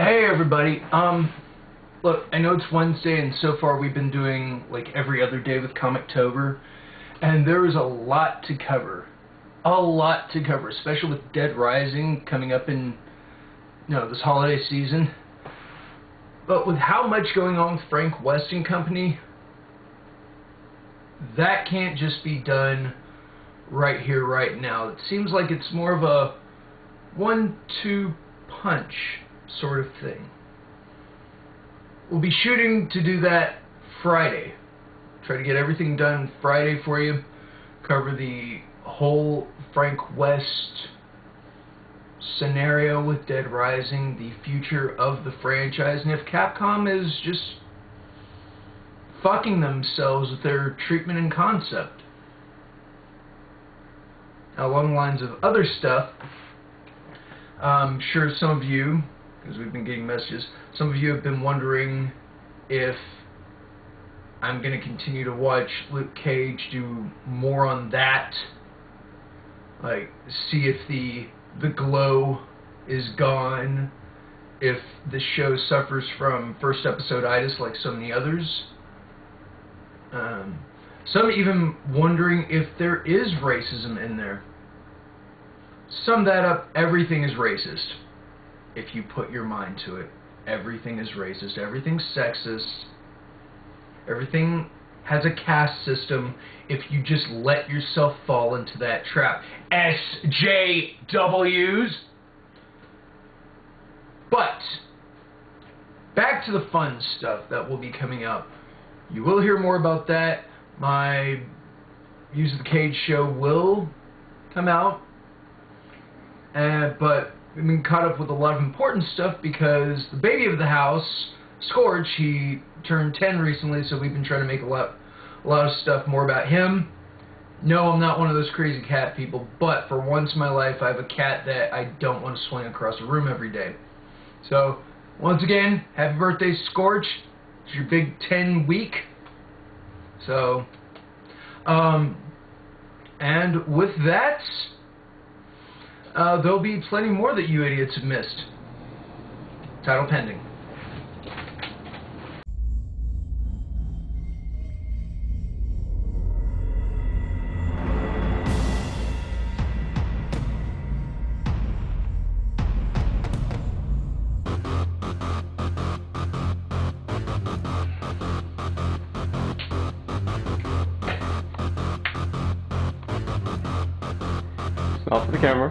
Hey everybody, look, I know it's Wednesday and so far we've been doing like every other day with Comictober, and there is a lot to cover. A lot to cover, especially with Dead Rising coming up in, you know, this holiday season. But with how much going on with Frank West and company, that can't just be done right here, right now. It seems like it's more of a 1-2 punch sort of thing. We'll be shooting to do that Friday. Try to get everything done Friday for you. Cover the whole Frank West scenario with Dead Rising, the future of the franchise, and if Capcom is just fucking themselves with their treatment and concept. Now, along the lines of other stuff, I'm sure some of you, because we've been getting messages, some of you have been wondering if I'm going to continue to watch Luke Cage, do more on that, like see if the glow is gone, if the show suffers from first episode itis like so many others. Some even wondering if there is racism in there. Sum that up, everything is racist. If you put your mind to it, everything is racist, everything's sexist, everything has a caste system if you just let yourself fall into that trap. SJWs! But, back to the fun stuff that will be coming up. You will hear more about that. My Use of the Cage show will come out, but we've been caught up with a lot of important stuff because the baby of the house, Scourge, he turned 10 recently, so we've been trying to make a lot of stuff more about him. No, I'm not one of those crazy cat people, but for once in my life, I have a cat that I don't want to swing across the room every day. So, once again, happy birthday, Scourge. It's your big 10 week. So, and with that, there'll be plenty more that you idiots have missed. Title pending. Off of the camera.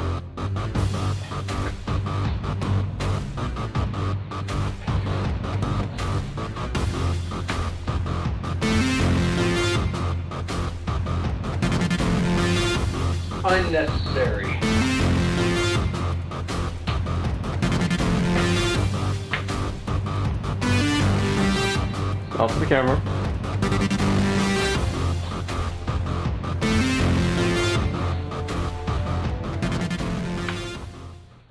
Unnecessary. Off of the camera.